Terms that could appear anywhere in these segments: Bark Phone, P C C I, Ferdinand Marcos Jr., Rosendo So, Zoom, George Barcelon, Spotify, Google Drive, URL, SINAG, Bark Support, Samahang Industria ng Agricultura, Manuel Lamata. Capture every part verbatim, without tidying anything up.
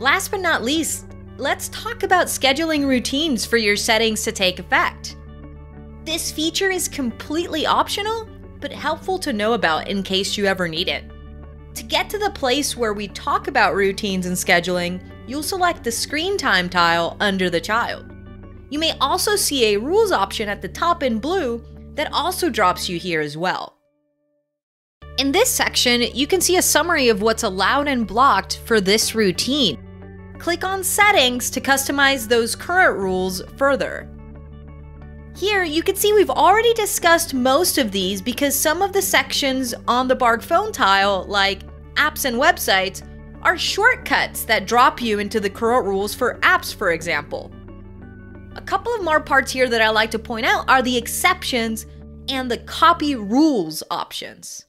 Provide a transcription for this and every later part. Last but not least, let's talk about scheduling routines for your settings to take effect. This feature is completely optional, but helpful to know about in case you ever need it. To get to the place where we talk about routines and scheduling, you'll select the screen time tile under the child. You may also see a rules option at the top in blue that also drops you here as well. In this section, you can see a summary of what's allowed and blocked for this routine. Click on Settings to customize those current rules further. Here, you can see we've already discussed most of these because some of the sections on the Bark Phone tile, like apps and websites, are shortcuts that drop you into the current rules for apps, for example. A couple of more parts here that I like to point out are the exceptions and the copy rules options.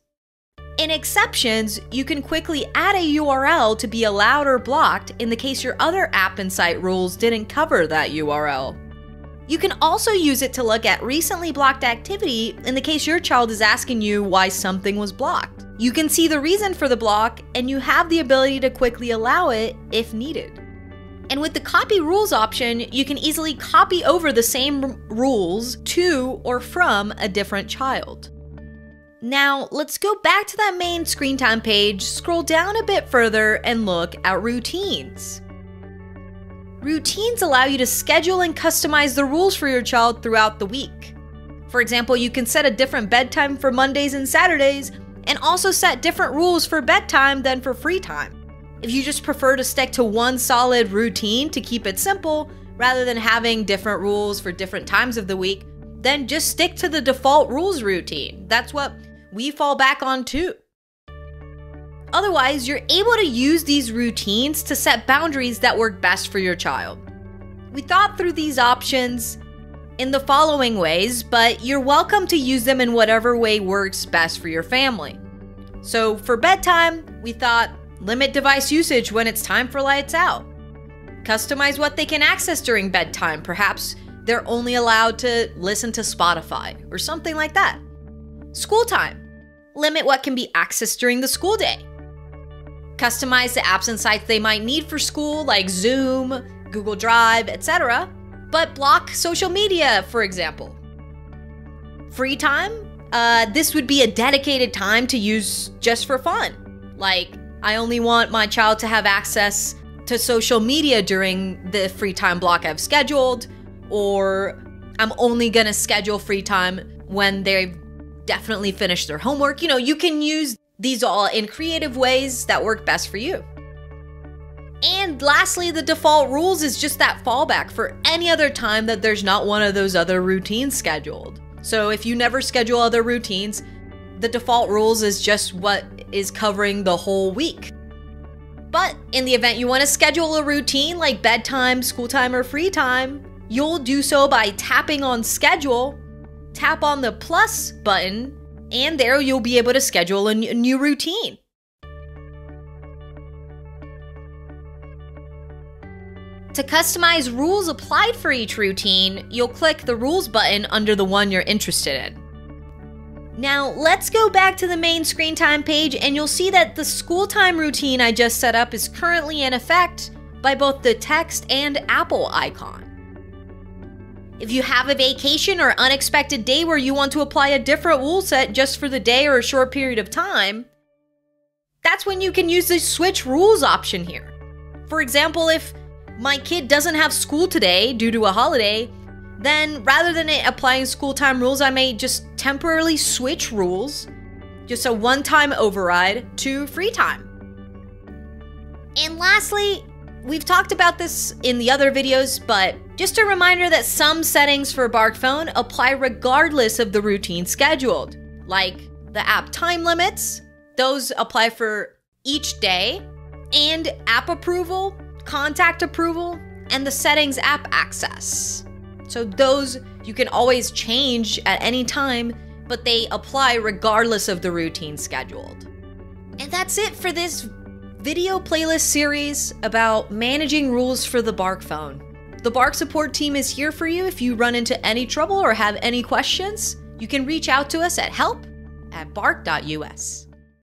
In exceptions, you can quickly add a U R L to be allowed or blocked in the case your other app and site rules didn't cover that U R L. You can also use it to look at recently blocked activity in the case your child is asking you why something was blocked. You can see the reason for the block, and you have the ability to quickly allow it if needed. And with the copy rules option, you can easily copy over the same rules to or from a different child. Now, let's go back to that main screen time page, scroll down a bit further, and look at routines. Routines allow you to schedule and customize the rules for your child throughout the week. For example, you can set a different bedtime for Mondays and Saturdays, and also set different rules for bedtime than for free time. If you just prefer to stick to one solid routine to keep it simple, rather than having different rules for different times of the week, then just stick to the default rules routine. That's what we fall back on too. Otherwise, you're able to use these routines to set boundaries that work best for your child. We thought through these options in the following ways, but you're welcome to use them in whatever way works best for your family. So for bedtime, we thought limit device usage when it's time for lights out. Customize what they can access during bedtime. Perhaps they're only allowed to listen to Spotify or something like that. School time. Limit what can be accessed during the school day. Customize the apps and sites they might need for school, like Zoom, Google Drive, et cetera, but block social media, for example. Free time, uh, this would be a dedicated time to use just for fun. Like, I only want my child to have access to social media during the free time block I've scheduled, or I'm only gonna schedule free time when they've definitely finished their homework. You know, you can use these all in creative ways that work best for you. And lastly, the default rules is just that fallback for any other time that there's not one of those other routines scheduled. So if you never schedule other routines, the default rules is just what is covering the whole week. But in the event you want to schedule a routine like bedtime, school time, or free time, you'll do so by tapping on schedule, tap on the plus button, and there you'll be able to schedule a new routine. To customize rules applied for each routine, you'll click the rules button under the one you're interested in. Now let's go back to the main screen time page, and you'll see that the school time routine I just set up is currently in effect by both the text and Apple icon. If you have a vacation or unexpected day where you want to apply a different rule set just for the day or a short period of time, that's when you can use the switch rules option here. For example, if my kid doesn't have school today due to a holiday, then rather than it applying school time rules, I may just temporarily switch rules, just a one-time override to free time. And lastly, we've talked about this in the other videos, but just a reminder that some settings for Bark Phone apply regardless of the routine scheduled, like the app time limits. Those apply for each day, and app approval, contact approval, and the settings app access. So those you can always change at any time, but they apply regardless of the routine scheduled. And that's it for this video playlist series about managing rules for the Bark Phone. The Bark support team is here for you if you run into any trouble or have any questions. You can reach out to us at help at bark dot U S.